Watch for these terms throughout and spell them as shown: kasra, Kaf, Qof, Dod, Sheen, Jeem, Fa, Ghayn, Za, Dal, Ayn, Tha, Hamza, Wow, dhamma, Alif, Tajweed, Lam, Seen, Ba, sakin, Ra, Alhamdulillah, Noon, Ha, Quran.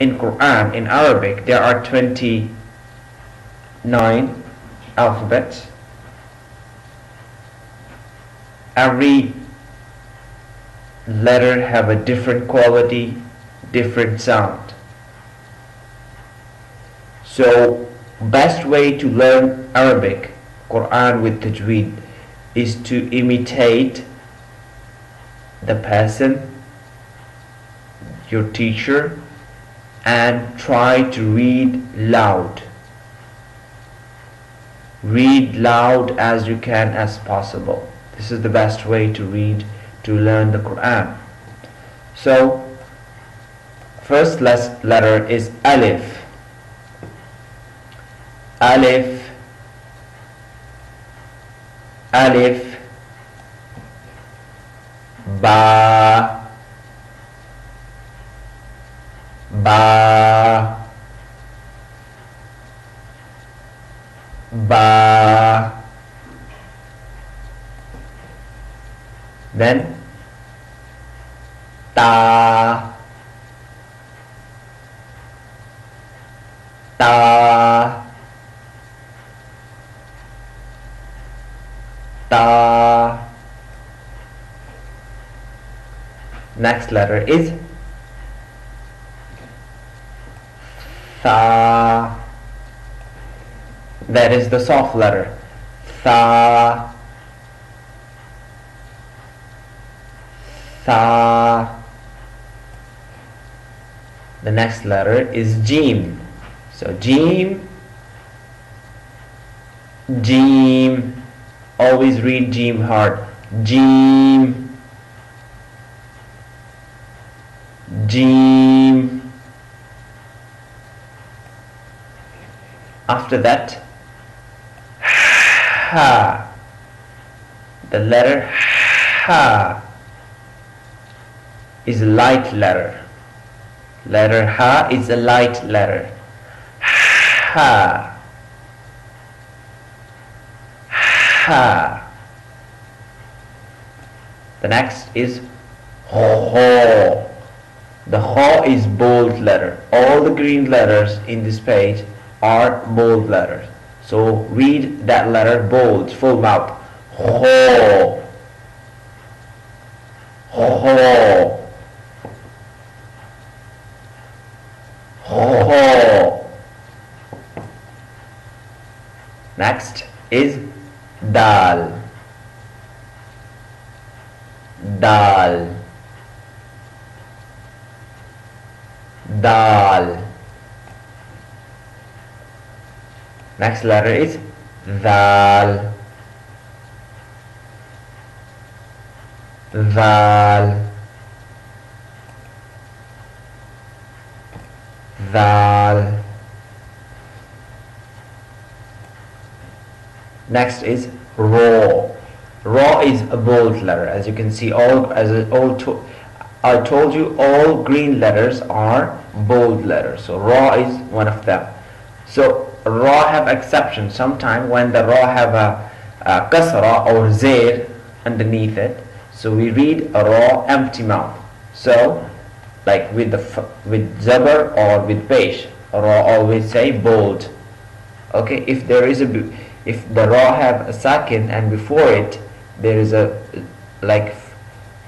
in Quran, in Arabic, there are 29 alphabets. Every letter have a different quality, different sound. So best way to learn Arabic, Quran with Tajweed, is to imitate the person, your teacher, and try to read loud. Read loud as you can as possible. This is the best way to read, to learn the Quran. So first letter is Alif. Alif, Alif, Ba, Ba, Ba. Then Ta, Ta, Ta. Next letter is Tha. That is the soft letter. Tha, Tha. The next letter is Jeem. So Jeem, Jeem. Always read Jeem hard. Jeem, Jeem. After that, Ha. The letter Ha is a light letter. Letter Ha is a light letter. Ha. Ha. The next is Ho. The Ho is bold letter. All the green letters in this page are bold letters. So read that letter bold, full mouth. Ho. Ho. Ho. Next is Dal. Dal. Dal. Next letter is Dal. Dal. Dal. Next is Ra. Ra is a bold letter. As you can see, I told you all green letters are bold letters. So Ra is one of them. So Ra have exceptions. Sometimes when the Ra have a kasra or zair underneath it, so we read Ra empty mouth. So like with zabar or with pesh, Ra always say bold. Okay, if the Ra have a sakin and before it there is a like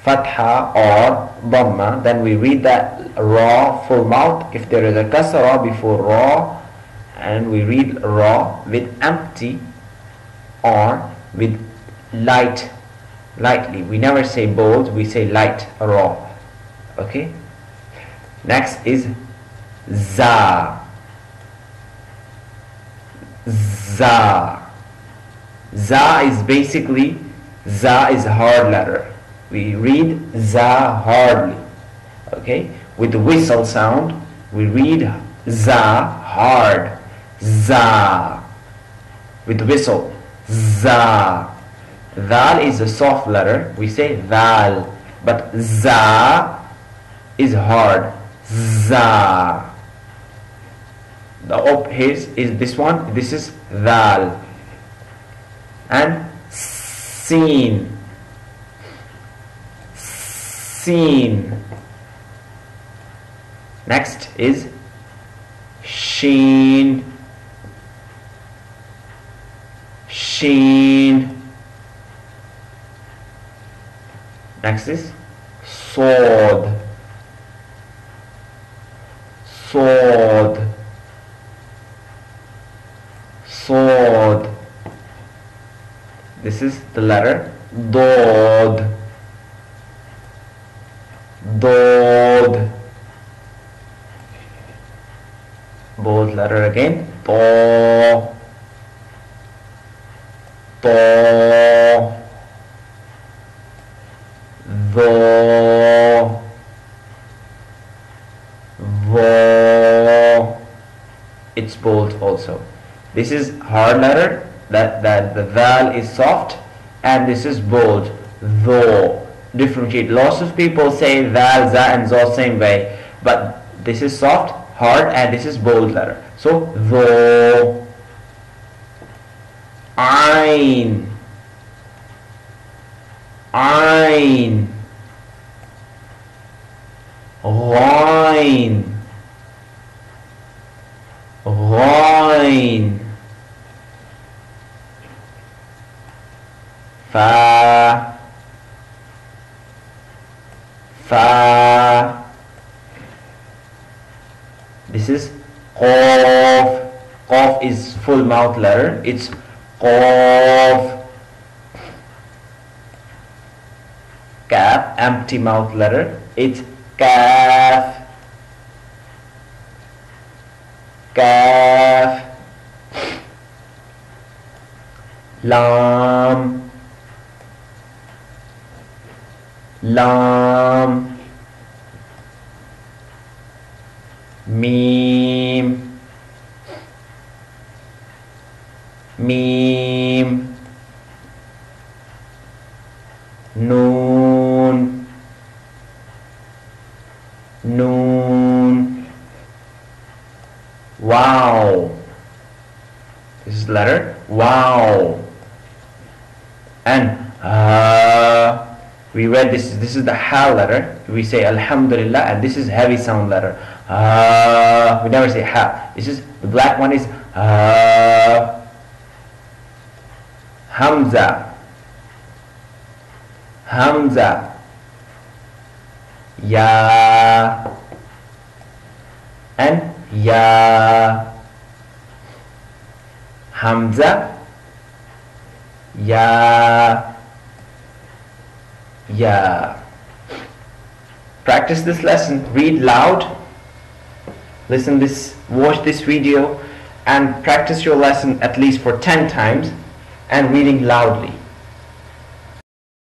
fatha or dhamma, then we read that Ra full mouth. If there is a kasra before Ra, and we read Ra with empty or with lightly. We never say bold, we say light Ra. Okay. Next is Za. Za. Za is basically, Za is a hard letter. We read Za hardly. Okay? With the whistle sound, we read Za hard. Za. With the whistle. Za. Dal is a soft letter. We say Dal. But Za is hard. Za. The op his is this one. This is Dal. And Seen. Seen. Next is Sheen, Sheen. Next is Sod, Sod, Sod. This is the letter Dod, Dod. Both letter again, Ta, Ta, Tha, Tha. It's both also. This is hard letter, that the vowel is soft, and this is bold, Tho. Differentiate. Lots of people say vowel, za and zo same way, but this is soft, hard, and this is bold letter. So Tho, Ayn, Ayn, Ghayn, Ghayn, Fa, Fa. This is Qof. Qof is full mouth letter. It's Qof. Kaf, empty mouth letter. It's Kaf, Kaf. Lam, Lam, Meem, Meem, Noon, Noon, Wow. This is the letter Wow. And Ha. We read this is the Ha letter. We say Alhamdulillah, and this is heavy sound letter. Ha. We never say Ha. This is, the black one is Ha. Hamza, Hamza, Ya, and Ya, Hamza, Ya, Ya. Practice this lesson, read loud, watch this video, and practice your lesson at least for 10 times, and reading loudly.